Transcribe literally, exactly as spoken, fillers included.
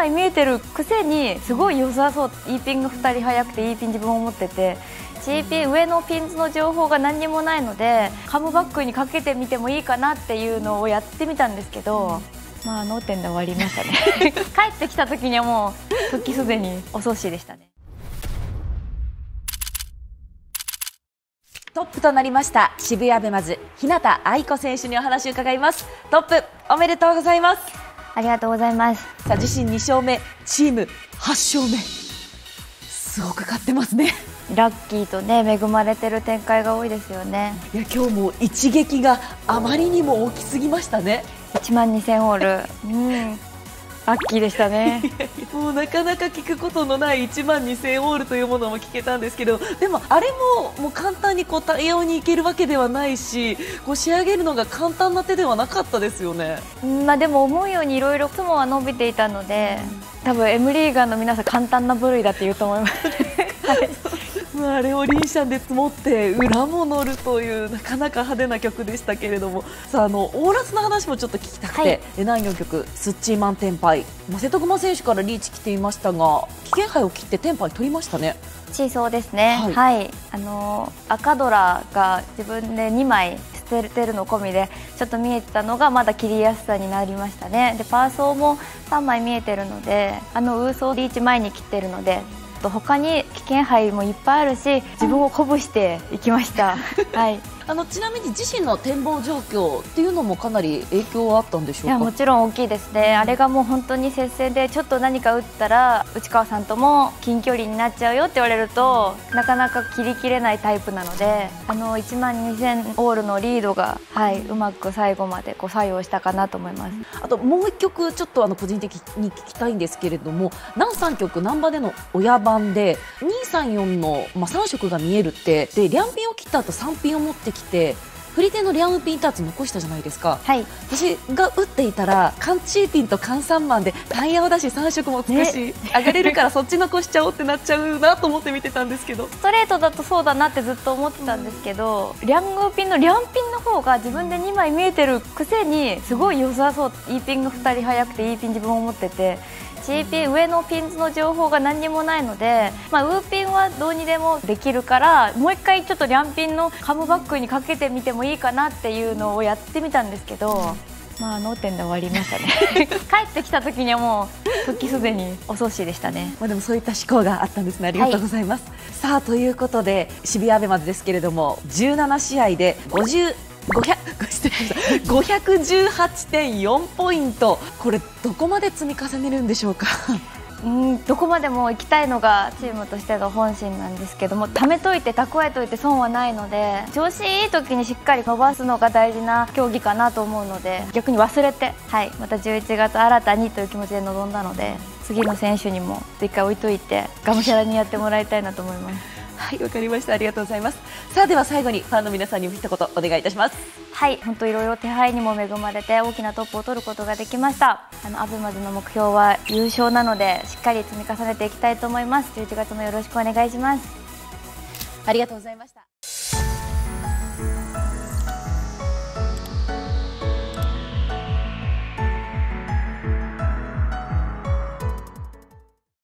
ない見えてるくせにすごい良さそう。 E ピンがふたり速くて E ピン自分も持ってて ジーピー 上のピンズの情報が何にもないのでカムバックにかけてみてもいいかなっていうのをやってみたんですけど、まあ脳天で終わりましたね帰ってきた時にはもう復帰すでに遅しでしたね。トップとなりました渋谷ベマズ日向愛子選手にお話を伺います。トップおめでとうございます。ありがとうございます。さあ自身に勝目チームはち勝目、すごく勝ってますね。ラッキーとね恵まれてる展開が多いですよね。いや今日も一撃があまりにも大きすぎましたね。いちまんにせんホールうんラッキーでしたねもうなかなか聞くことのないいちまんにせんオールというものも聞けたんですけど、でもあれももう簡単にこう対応にいけるわけではないし、こう仕上げるのが簡単な手ではなかったですよね。まあでも思うようにいろいろ雲は伸びていたので、多分 M リーガーの皆さん簡単な部類だって言うと思います、はいあれをリンシャンで積もって裏も乗るというなかなか派手な曲でしたけれども、さああのオーラスの話もちょっと聞きたくて、はい、だいよんきょく「スッチーマンテンパイ」瀬戸熊選手からリーチ来ていましたが、危険杯を切ってテンパイ取りましたね。そうですね、はい、はい、あの赤ドラが自分でにまい捨ててるの込みでちょっと見えてたのがまだ切りやすさになりましたね。でパーソーもさんまい見えてるので、あのウーソーリーチ前に切ってるので。他に危険杯もいっぱいあるし、自分を鼓舞していきました、はい、あのちなみに自身の展望状況っていうのもかなり影響はあったんでしょうか。いやもちろん大きいですね。あれがもう本当に接戦でちょっと何か打ったら内川さんとも近距離になっちゃうよって言われるとなかなか切りきれないタイプなので、あのいちまんにせんオールのリードが、はい、うまく最後までこう作用したかなと思います。あともういっきょくちょっとあの個人的に聞きたいんですけれども、難さんきょく難波での親番でにさんよんの、まあ、さんしょくが見えるってでリャンピンを切った後さんピンを持ってきて振り手のリャンピンターツ残したじゃないですか、はい、私が打っていたら缶チーピンと缶さんばんでタイヤを出しさんしょくもつくし、ね、上がれるからそっち残しちゃおうってなっちゃうなと思って見てたんですけどストレートだとそうだなってずっと思ってたんですけど、うん、リャングピンのリャンピンの方が自分でにまい見えてるくせにすごい良さそう。 E ピンがふたり速くて E ピン自分を持っててジーピー 上のピンズの情報が何にもないので、まあ、ウーピンはどうにでもできるからもう一回ちょっとリャンピンのカムバックにかけてみてもいいかなっていうのをやってみたんですけど、まあ脳天で終わりましたね帰ってきた時にはもう復帰すでに遅しでしたねまあでもそういった思考があったんですね。ありがとうございます、はい、さあということで渋谷ベマズですけれどもじゅうななしあいでごひゃくごひゃくじゅうはちてんよん ポイント、これどこまで積み重ねるんでしょうか。うんどこまでも行きたいのがチームとしての本心なんですけども、貯めといて蓄えといて損はないので調子いい時にしっかり伸ばすのが大事な競技かなと思うので、逆に忘れて、はい、またじゅういちがつ新たにという気持ちで臨んだので次の選手にも一回置いといてがむしゃらにやってもらいたいなと思いますはい、わかりました。ありがとうございます。さあでは最後にファンの皆さんにも一言お願いいたします。はい、本当いろいろ手配にも恵まれて大きなトップを取ることができました。あのアベマズの目標は優勝なのでしっかり積み重ねていきたいと思います。じゅういちがつもよろしくお願いします。ありがとうございました。